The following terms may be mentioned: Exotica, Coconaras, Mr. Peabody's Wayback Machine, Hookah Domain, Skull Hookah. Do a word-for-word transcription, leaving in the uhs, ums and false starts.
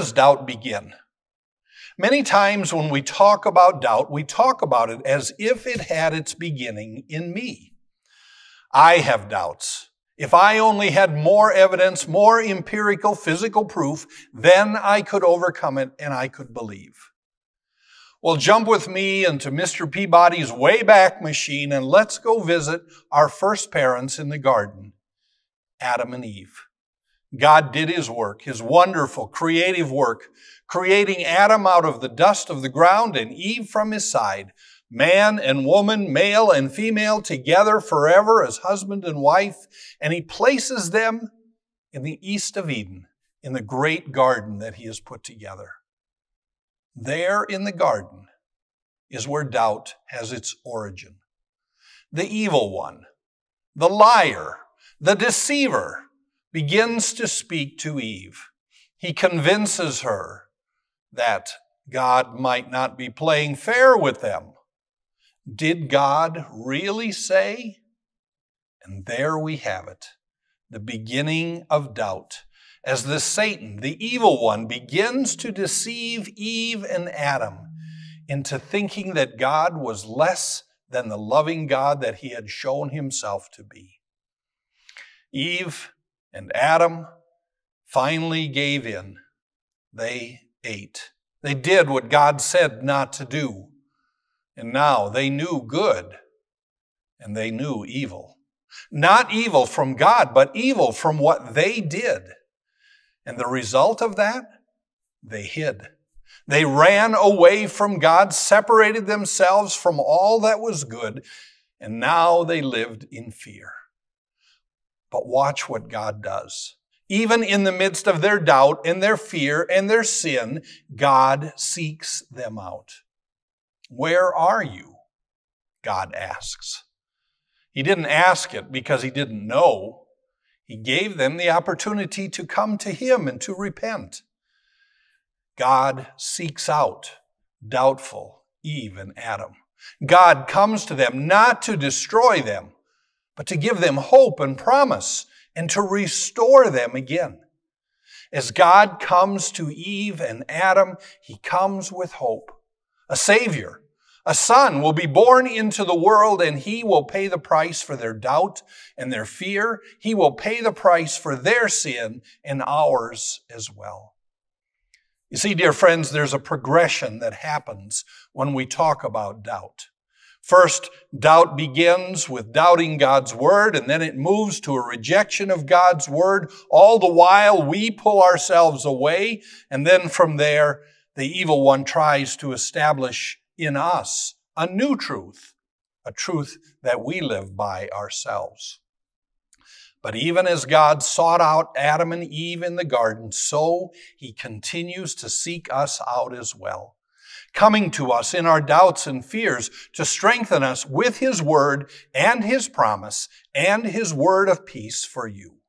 does doubt begin? Many times when we talk about doubt, we talk about it as if it had its beginning in me. I have doubts. If I only had more evidence, more empirical physical proof, then I could overcome it and I could believe. Well, jump with me into Mister Peabody's Wayback Machine and let's go visit our first parents in the garden, Adam and Eve. God did His work, His wonderful creative work, creating Adam out of the dust of the ground and Eve from his side. Man and woman, male and female, together forever as husband and wife, and He places them in the east of Eden, in the great garden that He has put together. There in the garden is where doubt has its origin. The evil one, the liar, the deceiver, begins to speak to Eve. He convinces her that God might not be playing fair with them. Did God really say? And there we have it, the beginning of doubt, as the Satan, the evil one, begins to deceive Eve and Adam into thinking that God was less than the loving God that He had shown Himself to be. Eve and Adam finally gave in. They ate. They did what God said not to do. And now they knew good and they knew evil. Not evil from God, but evil from what they did. And the result of that, they hid. They ran away from God, separated themselves from all that was good, and now they lived in fear. But watch what God does. Even in the midst of their doubt and their fear and their sin, God seeks them out. "Where are you?" God asks. He didn't ask it because He didn't know. He gave them the opportunity to come to Him and to repent. God seeks out doubtful Eve and Adam. God comes to them not to destroy them, but to give them hope and promise and to restore them again. As God comes to Eve and Adam, He comes with hope. A Savior, a Son will be born into the world, and He will pay the price for their doubt and their fear. He will pay the price for their sin and ours as well. You see, dear friends, there's a progression that happens when we talk about doubt. First, doubt begins with doubting God's Word, and then it moves to a rejection of God's Word. All the while, we pull ourselves away, and then from there, the evil one tries to establish in us a new truth, a truth that we live by ourselves. But even as God sought out Adam and Eve in the garden, so He continues to seek us out as well, coming to us in our doubts and fears to strengthen us with His Word and His promise and His word of peace for you.